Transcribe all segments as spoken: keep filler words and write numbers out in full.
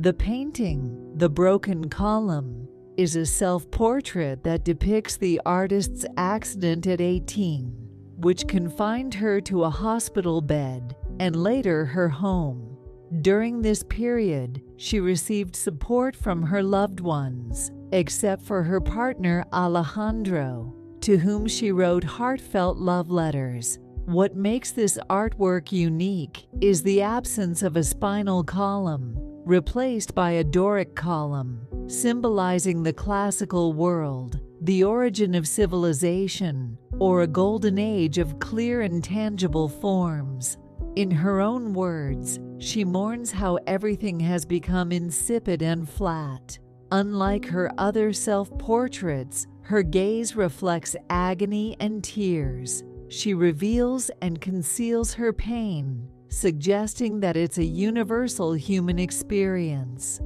The painting, The Broken Column, is a self-portrait that depicts the artist's accident at eighteen, which confined her to a hospital bed and later her home. During this period, she received support from her loved ones, except for her partner Alejandro, to whom she wrote heartfelt love letters. What makes this artwork unique is the absence of a spinal column, replaced by a Doric column, symbolizing the classical world, the origin of civilization, or a golden age of clear and tangible forms. In her own words, she mourns how everything has become insipid and flat. Unlike her other self-portraits, her gaze reflects agony and tears. She reveals and conceals her pain, suggesting that it's a universal human experience.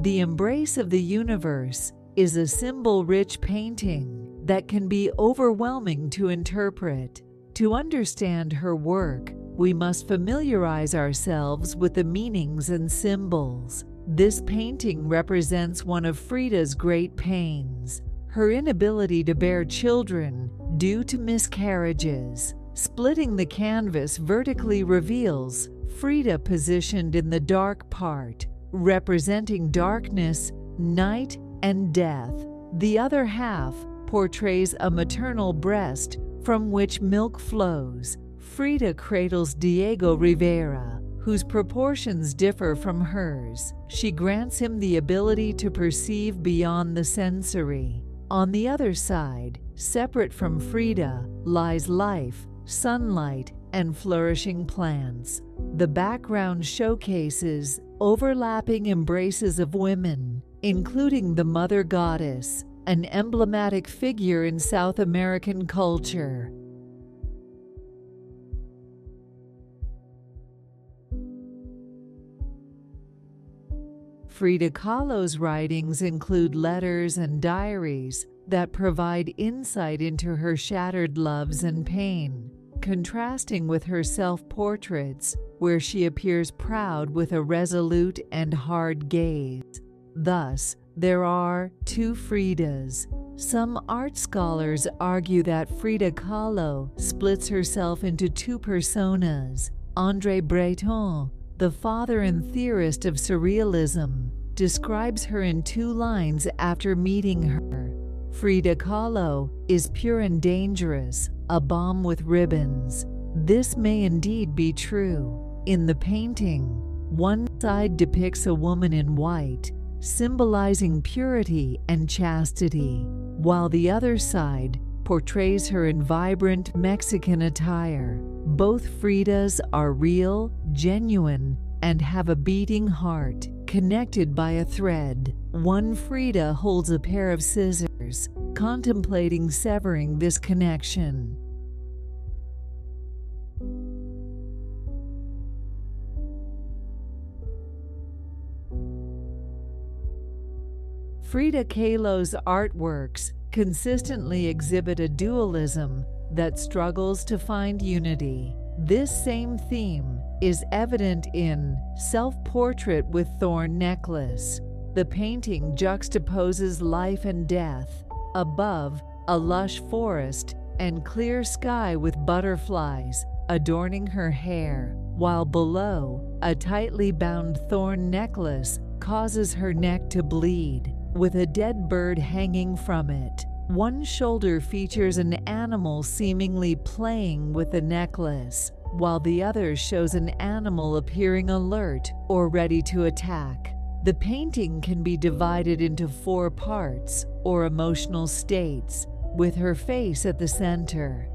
The Embrace of the Universe is a symbol-rich painting that can be overwhelming to interpret. To understand her work, we must familiarize ourselves with the meanings and symbols. This painting represents one of Frida's great pains, her inability to bear children due to miscarriages. Splitting the canvas vertically reveals Frida positioned in the dark part, representing darkness, night, and death. The other half portrays a maternal breast from which milk flows. Frida cradles Diego Rivera, whose proportions differ from hers. She grants him the ability to perceive beyond the sensory. On the other side, separate from Frida, lies life, sunlight, and flourishing plants. The background showcases overlapping embraces of women, including the mother goddess, an emblematic figure in South American culture. Frida Kahlo's writings include letters and diaries that provide insight into her shattered loves and pain, contrasting with her self-portraits, where she appears proud with a resolute and hard gaze. Thus, there are two Fridas. Some art scholars argue that Frida Kahlo splits herself into two personas. André Breton, the father and theorist of surrealism, describes her in two lines after meeting her. Frida Kahlo is pure and dangerous, a bomb with ribbons. This may indeed be true. In the painting, one side depicts a woman in white, symbolizing purity and chastity, while the other side portrays her in vibrant Mexican attire. Both Fridas are real, genuine, and have a beating heart, connected by a thread. One Frida holds a pair of scissors, contemplating severing this connection. Frida Kahlo's artworks consistently exhibit a dualism that struggles to find unity. This same theme is evident in Self-Portrait with Thorn Necklace. The painting juxtaposes life and death. Above, a lush forest and clear sky with butterflies adorning her hair, while below, a tightly bound thorn necklace causes her neck to bleed, with a dead bird hanging from it. One shoulder features an animal seemingly playing with the necklace, while the other shows an animal appearing alert or ready to attack. The painting can be divided into four parts, or emotional states, with her face at the center.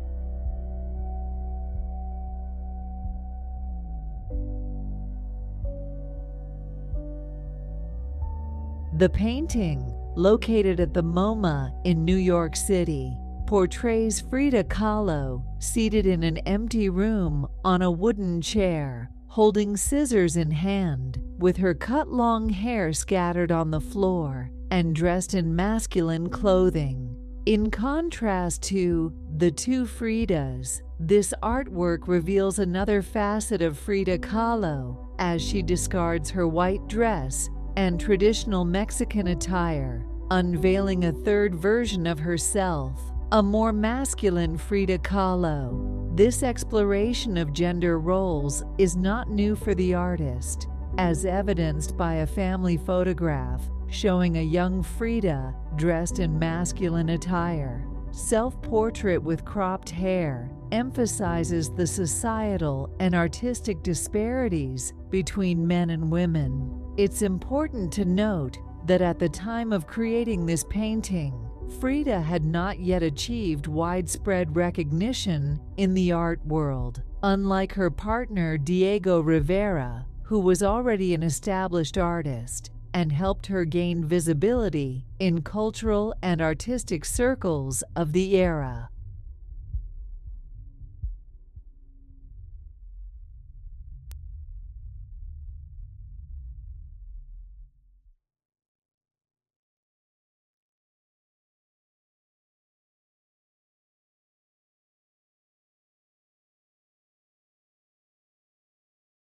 The painting, located at the MoMA in New York City, portrays Frida Kahlo seated in an empty room on a wooden chair, holding scissors in hand, with her cut-long hair scattered on the floor, and dressed in masculine clothing. In contrast to The Two Fridas, this artwork reveals another facet of Frida Kahlo as she discards her white dress and traditional Mexican attire, unveiling a third version of herself, a more masculine Frida Kahlo. This exploration of gender roles is not new for the artist, as evidenced by a family photograph showing a young Frida dressed in masculine attire. Self-Portrait with Cropped Hair emphasizes the societal and artistic disparities between men and women. It's important to note that at the time of creating this painting, Frida had not yet achieved widespread recognition in the art world, unlike her partner Diego Rivera, who was already an established artist and helped her gain visibility in cultural and artistic circles of the era.